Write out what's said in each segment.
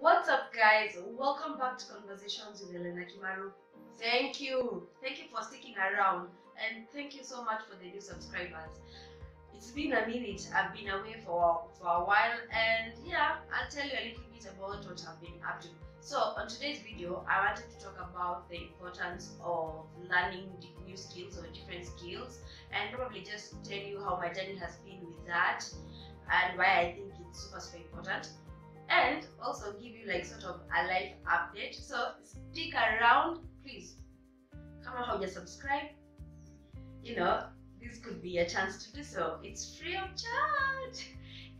What's up, guys? Welcome back to Conversations with Elena Kimaru. Thank you for sticking around, and thank you so much for the new subscribers. It's been a minute. I've been away for a while, and yeah, I'll tell you a little bit about what I've been up to. So on today's video, I wanted to talk about the importance of learning new skills or different skills, and probably just tell you how my journey has been with that and why I think it's super important, and also give you like sort of a life update. So stick around, please. Come on, how you subscribe, you know, this could be a chance to do so. It's free of charge.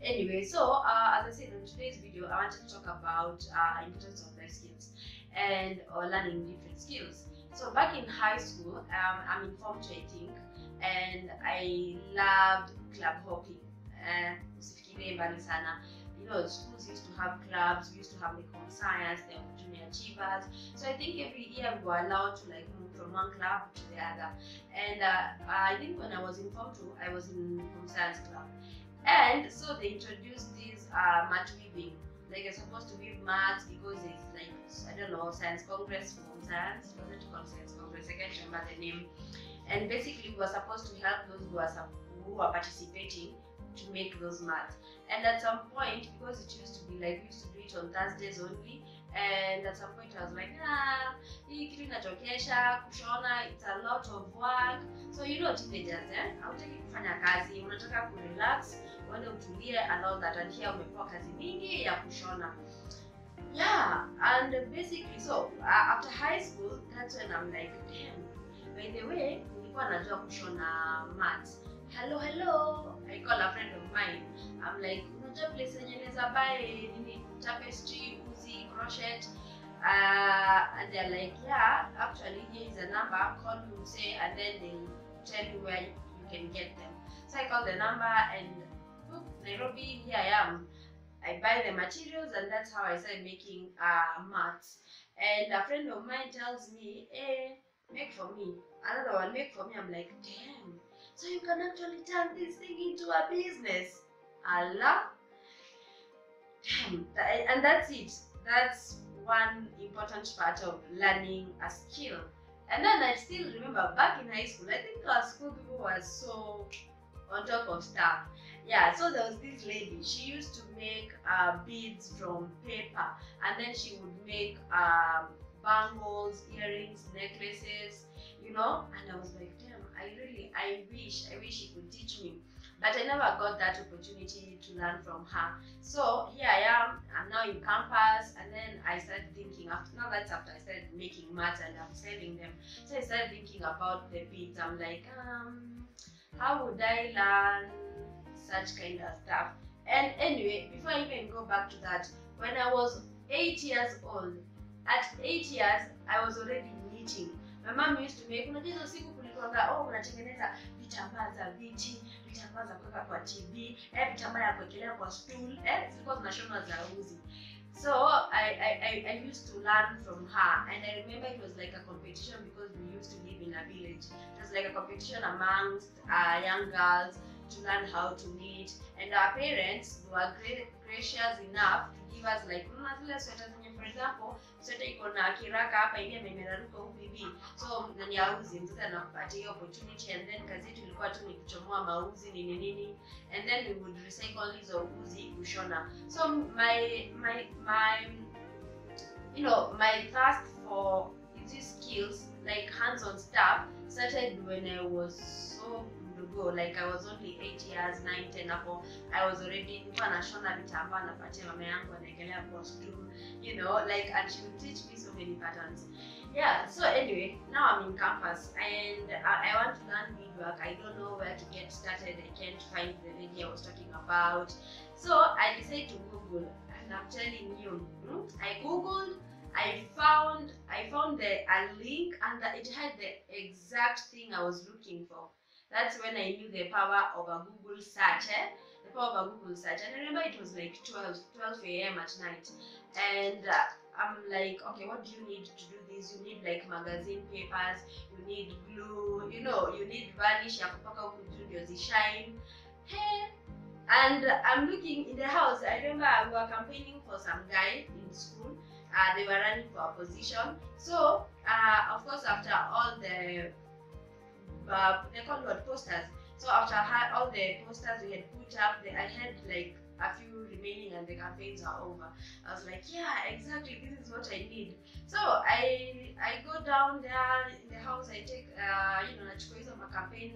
Anyway, so as I said, in today's video, I wanted to talk about importance of life skills and learning different skills. So back in high school, I'm in form 2, I think, and I loved club hockey. You know, schools used to have clubs, we used to have the home science, the junior achievers. So I think every year we were allowed to like move from one club to the other. And I think when I was in form 2, I was in home science club. And so they introduced this mat weaving. Like you're supposed to weave mats because it's like, I don't know, science congress, home science, was it called science congress? I can't remember the name. And basically we were supposed to help those who are participating to make those mats. And at some point, because it used to be like we used to do it on Thursdays only, and at some point I was like, kushona, it's a lot of work. So you know, teenagers, hautaki kufanya kazi, unataka kurelax, uende utulie and all that, and here umepewa kazi mingi ya kushona. Yeah, and basically so after high school, that's when I'm like, damn, by the way, nilikuwa najua kushona mats. Hello, I call a friend of mine. I'm like, unajua place nyeneza buy nini, tapestry, uzi, crochet, and they're like, yeah, actually here is a number, call them, say, and then they'll tell you where you can get them. So I call the number and Nairobi, here I am. I buy the materials, and that's how I started making mats. And a friend of mine tells me, hey, make for me. Another one, make for me. I'm like, damn. So you can actually turn this thing into a business. Allah. Damn. And that's it. That's one important part of learning a skill. And then I still remember back in high school, I think our school people were so on top of stuff. Yeah, so there was this lady, she used to make beads from paper, and then she would make bangles, earrings, necklaces, you know. And I was like, damn, I wish she could teach me, but I never got that opportunity to learn from her. So here I am, I'm now in campus, and then I started thinking, after I started making mats and I'm selling them, so I started thinking about the beads. I'm like, how would I learn such kind of stuff? And anyway, before I even go back to that, when I was 8 years old, at 8 years, I was already knitting. My mom used to make, unajua siku kulikuwa oh, unatengeneza vitambaa za viti, vitambaa za kuweka kwa TV, vitambaa ya kuwekelea kwa stool, zilikuwa zinashonwa za uzi. So I used to learn from her, and I remember it was like a competition because we used to live in a village. It was like a competition amongst young girls to learn how to knit, and our parents were gracious enough to give us like sweaters. For example, sweater iko na kiraka hapa hivi amemeraruka huku hivi, so ndani ya uzi mtoto anakupatia hiyo opportunity, and then kazi yetu ilikuwa tu ni kuchomoa mauzi nini nini, and then we would recycle hizo uzi kushona. So my thirst for these skills, like hands-on stuff, started when I was so go, like I was only 8 years, 9, 10 ago. I was already nashona vitambaa na patia mama yangu anaekelea kwa stool, you know, like, and she would teach me so many patterns. Yeah, so anyway, now I'm in campus and I want to learn beadwork. I don't know where to get started. I can't find the lady I was talking about, so I decided to Google, and I'm telling you, I googled, I found a link, and it had the exact thing I was looking for. That's when I knew the power of a Google search, the power of a Google search. And I remember it was like 12 a.m. at night, and I'm like, okay, what do you need to do this? You need like magazine papers, you need glue, you know, you need varnish, you need shine. Hey, And I'm looking in the house. I remember we were campaigning for some guy in school. They were running for a position. So, of course, after all they called what posters. So after all the posters we had put up, I had like a few remaining and the campaigns are over. I was like, yeah, exactly, this is what I need. So I go down there in the house, I take, nachukua hizo campaign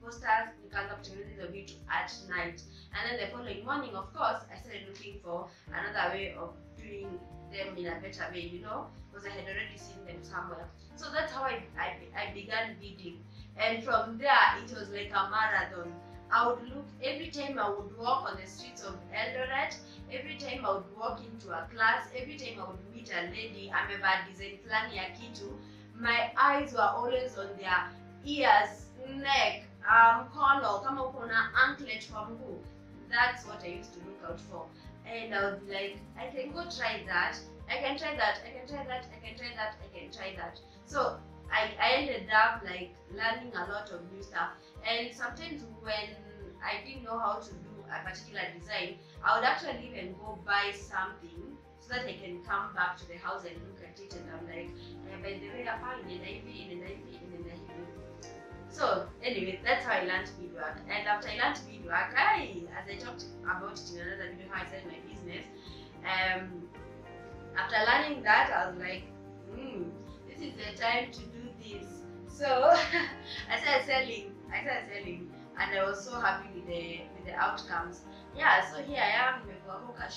posters, nikaanza kutengeneza hizo vitu at night. And then the following morning, of course, I started looking for another way of doing them in a better way, because I had already seen them somewhere. So that's how I began bidding. And from there, it was like a marathon. I would look, every time I would walk on the streets of Eldoret, every time I would walk into a class, every time I would meet a lady, amevaa design flani ya kitu, my eyes were always on their ears, neck, collar, kama uko na anklet kwa mguu. That's what I used to look out for. And I would be like, I can go try that, I can try that, I can try that, I can try that, I can try that. So I ended up like learning a lot of new stuff, and sometimes when I didn't know how to do a particular design, I would actually even go buy something so that I can come back to the house and look at it, and I'm like, by the way, I found it, So anyway, that's how I learned beadwork. And after I learned beadwork, as I talked about it in another video, how I started my business, after learning that, I was like, this is the time to do this. So I started selling, and I was so happy with the outcomes. Yeah, so here I am, about your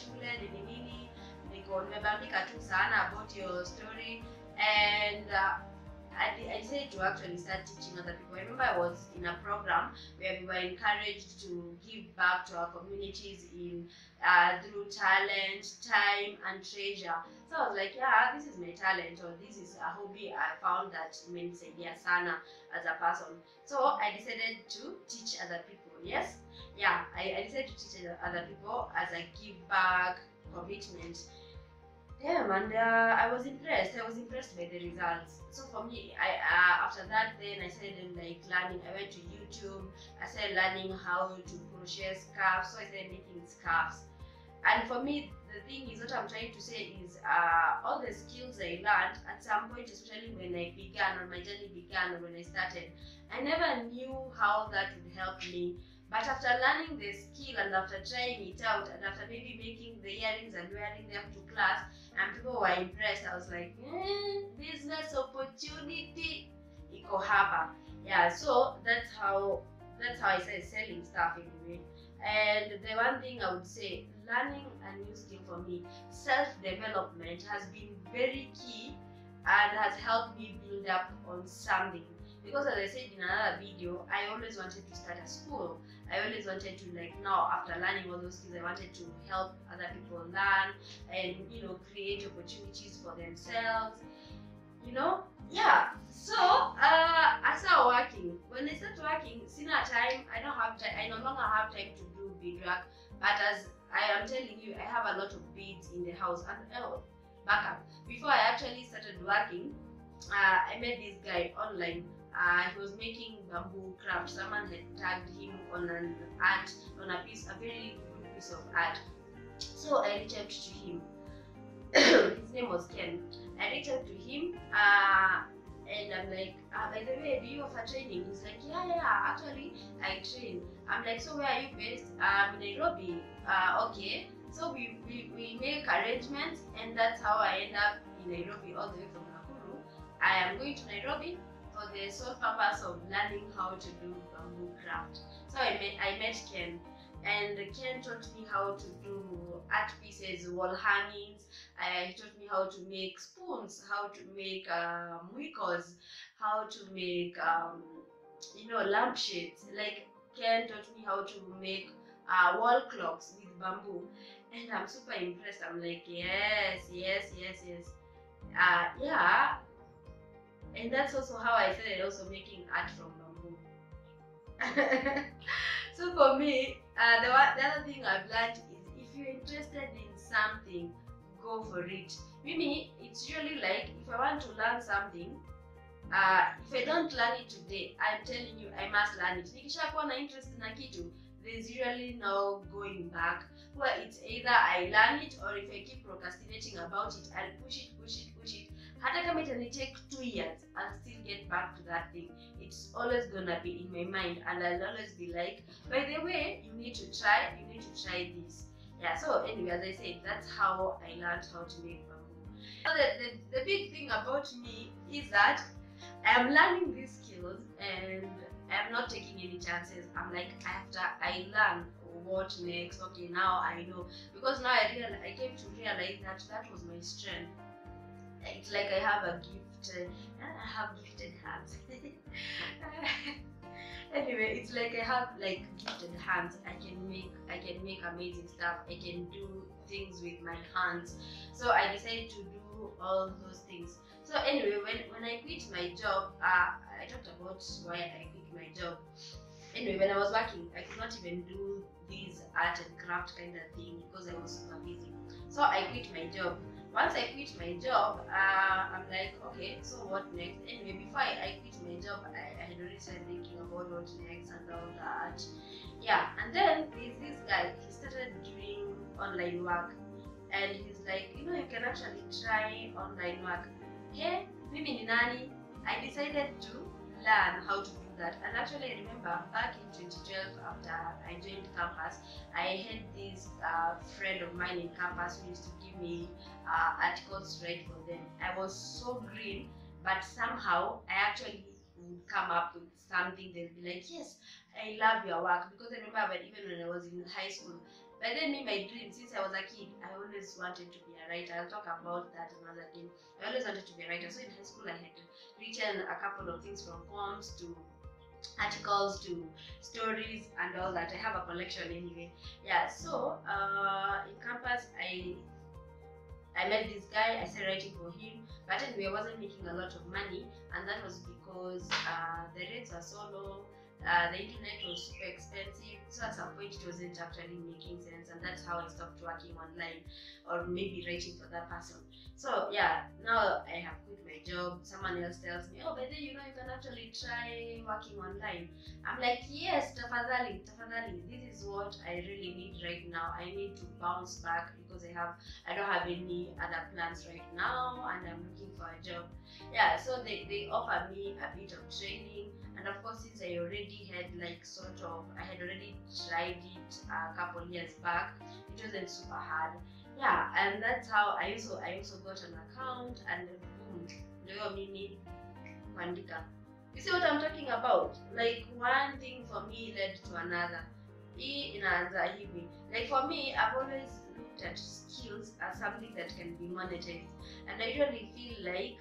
story, and I decided to actually start teaching other people. I remember I was in a program where we were encouraged to give back to our communities in through talent, time, and treasure. So I was like, yeah, this is my talent, or this is a hobby I found that means sana as a person. So I decided to teach other people. Yes, yeah, I decided to teach other people as a give back commitment. Damn, and I was impressed. I was impressed by the results. So for me, after that, then I started like learning. I went to YouTube. I started learning how to crochet scarves. So I started making scarves. And for me, the thing is, what I'm trying to say is, all the skills I learned at some point, especially when I began, or my journey began, or when I started, I never knew how that would help me. But after learning the skill, and after trying it out, and after maybe making the earrings and wearing them to class, and people were impressed, I was like, business opportunity, iko hapa. Yeah, so that's how I started selling stuff anyway. And the one thing I would say, learning a new skill for me, self-development has been very key and has helped me build up on something. Because as I said in another video, I always wanted to start a school. I always wanted to, like, now after learning all those skills, I wanted to help other people learn and, create opportunities for themselves, yeah. So I started working. When I started working, I no longer have time to do beadwork, but as I am telling you, I have a lot of beads in the house. And back up, before I actually started working, I met this guy online. He was making bamboo craft. Someone had tagged him on an art, on a piece, a very good piece of art. So I reached out to him. His name was Ken. I reached out to him, and I'm like, by the way, do you offer training? He's like, yeah, actually, I train. I'm like, so where are you based? I'm in Nairobi. Okay. So we make arrangements, and that's how I end up in Nairobi all the way from Nakuru. I am going to Nairobi for the sole purpose of learning how to do bamboo craft. So I met Ken, and Ken taught me how to do art pieces, wall hangings. He taught me how to make spoons, how to make muikos, how to make lampshades. Like, Ken taught me how to make wall clocks with bamboo, and I'm super impressed. I'm like, yes. Yeah. And that's also how I started also making art from bamboo. So for me, the other thing I've learned is, if you're interested in something, go for it. Mimi, it's really like, if I want to learn something, if I don't learn it today, I'm telling you, I must learn it. Nikishakuwa na interest na kitu, there's usually no going back, where it's either I learn it, or if I keep procrastinating about it, I'll push it. Hata kama itani take 2 years, I'll still get back to that thing. It's always gonna be in my mind, and I'll always be like, by the way, you need to try this. Yeah, so anyway, as I said, that's how I learned how to make bamboo. Now the big thing about me is that I am learning these skills and I am not taking any chances. I'm like, after I learn, what next? Okay, now I know. Because now I came to realize that was my strength. It's like I have a gift, I have gifted hands. Anyway, it's like I have like gifted hands. I can make amazing stuff. I can do things with my hands. So I decided to do all those things. So anyway, when I quit my job, I talked about why I quit my job. Anyway, when I was working, I could not even do these art and craft kind of thing because I was super busy. So I quit my job. Once I quit my job, I'm like, okay, so what next? Anyway, before I quit my job, I had already started thinking about what next and all that. Yeah, and then there's this guy, he started doing online work. And he's like, you know, you can actually try online work. Yeah, mimi ni nani? I decided to learn how to do that. And actually, I remember back in 2012, after I joined campus, I had this friend of mine in campus who used to give me articles to write for them. I was so green, but somehow I actually would come up with something. They'd be like, yes, I love your work. Because I remember even when I was in high school, but then me, my dream, since I was a kid, I always wanted to be a writer. I'll talk about that another thing. I always wanted to be a writer. So in high school, I had written a couple of things, from poems to articles to stories and all that. I have a collection anyway. Yeah, so in campus, I met this guy. I started writing for him. But anyway, I wasn't making a lot of money. And that was because the rates were so low. The internet was super expensive, so at some point it wasn't actually making sense, and that's how I stopped working online or maybe writing for that person. So yeah, now I have quit my job. Someone else tells me, oh, but then you know you can actually try working online. I'm like, yes, tafadhali, this is what I really need right now. I need to bounce back because I don't have any other plans right now, and I'm looking for a job. Yeah, so they offer me a bit of training. And of course, since I already had I had already tried it a couple years back, it wasn't super hard. Yeah, and that's how I also got an account, and boom, you see what I'm talking about? Like, one thing for me led to another. Like, for me, I've always looked at skills as something that can be monetized, and I really feel like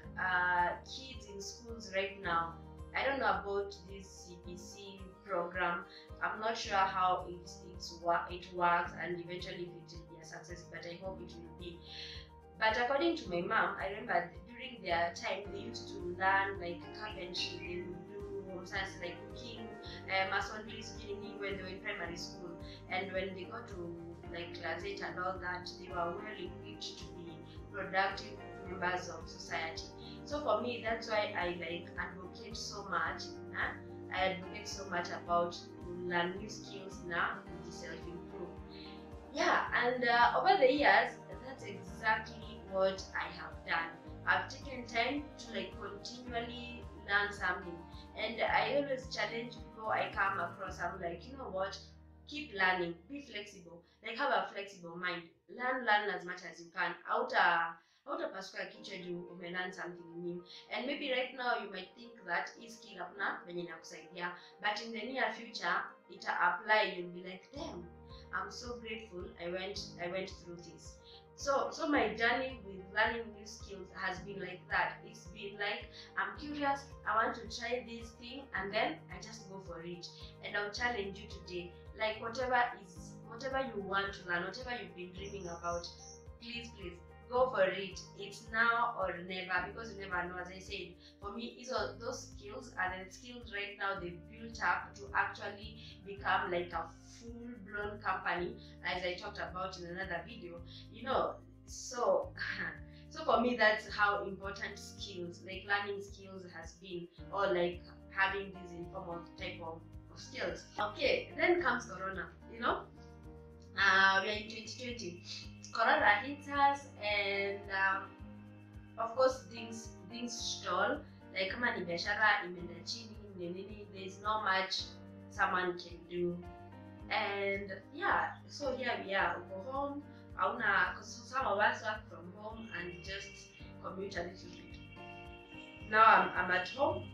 kids in schools right now, I don't know about this CPC program. I'm not sure how it works and eventually if it will be a success, but I hope it will be. But according to my mom, I remember during their time they used to learn like carpentry, they would do home science like cooking, masonry, spinning when they were in primary school, and when they got to like class 8 and all that, they were well equipped to be productive members of society. So for me, that's why I like advocate so much. I advocate so much about learn new skills now to self-improve. Yeah, and over the years, that's exactly what I have done. I've taken time to like continually learn something, and I always challenge people I come across. I'm like, you know what? Keep learning. Be flexible. Like, have a flexible mind. Learn as much as you can. Out of kitchen, you may learn something new, and maybe right now you might think that is skill up na venye inakusaidia, but in the near future it apply, you'll be like, damn, I'm so grateful I went through this. So my journey with learning new skills has been like that. It's been like, I'm curious, I want to try this thing, and then I just go for it. And I'll challenge you today, like, whatever you want to learn, whatever you've been dreaming about, please go for it. It's now or never, because you never know. As I said, for me, it's all those skills, and the skills right now they built up to actually become like a full-blown company, as I talked about in another video. You know, so for me, that's how important skills, like learning skills, has been, or like having this informal type of of skills. Okay, then comes Corona, you know. We are in 2020. Corona hits us, and of course things stall. Like money, biashara, imeenda chini, nini. There's not much someone can do, and yeah. So here we are. We go home. Because some of us work from home and just commute a little bit. Now I'm at home.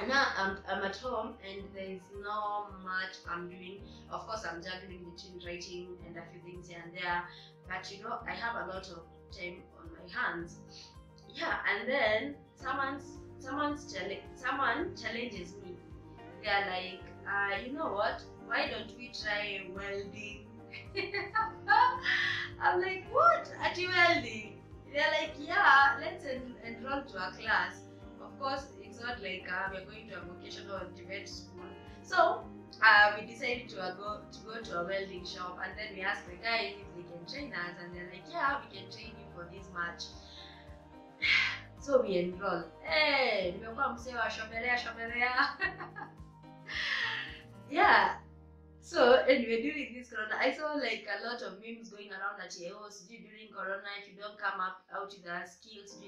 And now I'm at home, and there's not much I'm doing. Of course, I'm juggling between writing and a few things here and there. But you know, I have a lot of time on my hands. Yeah, and then someone challenges me. They are like, you know what? Why don't we try welding? I'm like, what? Are you welding? They're like, yeah, let's enroll to a class. Of course, it's not like we're going to a vocational debate school. So we decided to go to a welding shop, and then we asked the guys if they can train us, and they're like, yeah, we can train you for this much. So we enroll. Hey, yeah. So anyway, during this Corona, I saw like a lot of memes going around at your house. During Corona, if you don't come out with the skills,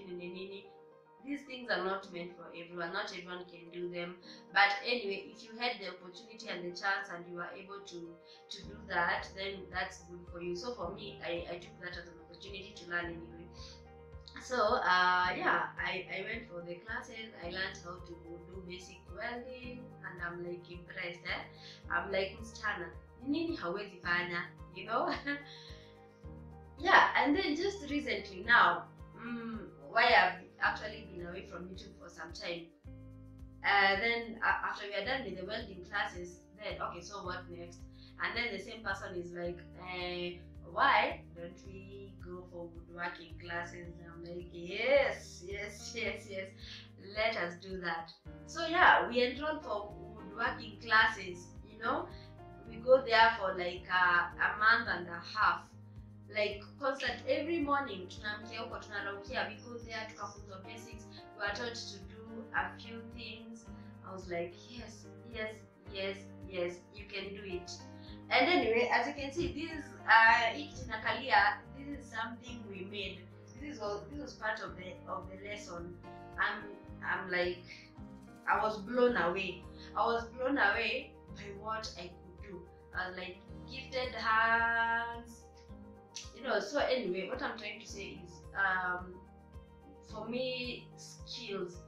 these things are not meant for everyone. Not everyone can do them. But anyway, if you had the opportunity and the chance and you were able to do that, then that's good for you. So for me, I took that as an opportunity to learn anyway. So yeah, I went for the classes. I learned how to do basic welding, and I'm like impressed. I'm like, msichana, nini hawezi fanya, you know? Yeah, and then just recently now, why I've actually been away from YouTube for some time. Then after we are done with the welding classes, then okay, so what next? And then the same person is like, why don't we go for woodworking classes? And I'm like, yes, let us do that. So yeah, we enrolled for woodworking classes, you know. We go there for like a month and a half, like constant every morning. Tunamkia huko tunaraukia, we go there tukafunzwa basics. We are taught to do a few things. I was like, yes, you can do it. And anyway, as you can see, this is Itinakalia. This is something we made. This was part of the lesson. I'm like, I was blown away by what I could do. I was like, gifted hands, you know. So anyway, what I'm trying to say is, for me, skills.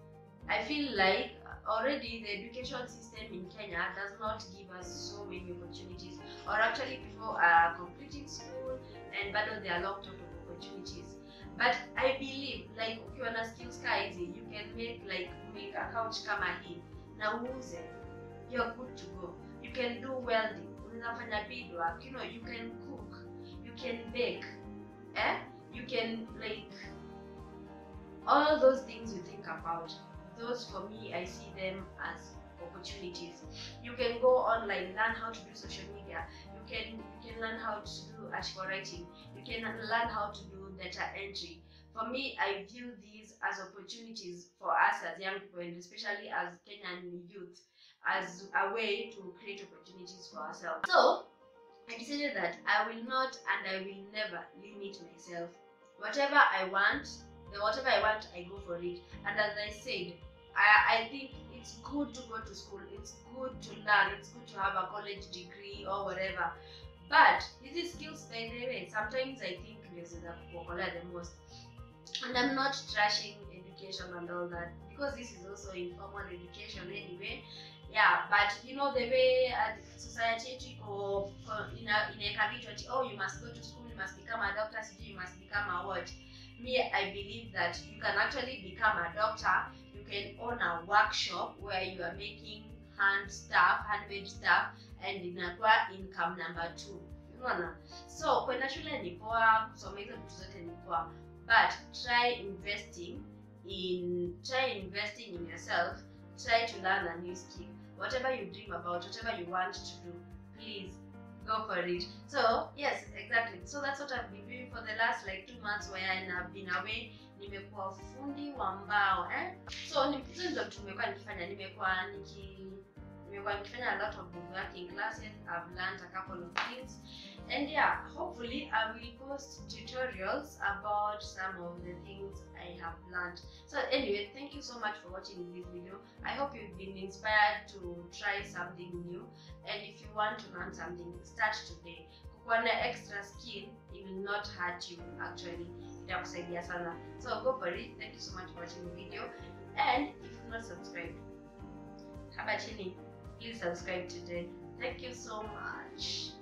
I feel like already the education system in Kenya does not give us so many opportunities, or actually before completing school and battle there are locked out of opportunities. But I believe like if you wanna skills easy, you can make a couch kama hii na uuze, you're good to go. You can do welding, unafanya big work, you know, you can cook, you can bake, you can like all those things you think about. Those for me, I see them as opportunities. You can go online, learn how to do social media. You can learn how to do article writing. You can learn how to do data entry. For me, I view these as opportunities for us as young people, and especially as Kenyan youth, as a way to create opportunities for ourselves. So I decided that I will not and I will never limit myself. Whatever I want, I go for it. And as I said, I think it's good to go to school, it's good to learn, it's good to have a college degree or whatever. But these skills, by the way, sometimes I think this is the most. And I'm not trashing education and all that, because this is also informal education anyway. Yeah, but you know, the way society or in a community, oh, you must go to school, you must become a doctor, you must become a what. Me, I believe that you can actually become a doctor. You can own a workshop where you are making handmade stuff, and inakuwa income number 2. Unaona? So kwenda shule ni poa, kusomeza vitu zote ni poa, but try investing in yourself. Try to learn a new skill. Whatever you dream about, whatever you want to do, please go go for it. So yes, exactly. So that's what I've been doing for the last like 2 months where I've been away. Nimekuwa fundi wa mbao, eh? So nikizo ndo tumekuwa nikifanya, nimekuwa nikifanya a lot of woodworking classes. I've learned a couple of things. And yeah, hopefully I will post tutorials about some of the things I have learned. So anyway, thank you so much for watching this video. I hope you've been inspired to try something new. And if you want to learn something, start today. Kukwana extra skill, it will not hurt you actually. Itakusaidia sana. So go for it. Thank you so much for watching the video. And if you're not subscribed, hapa chini, please subscribe today. Thank you so much.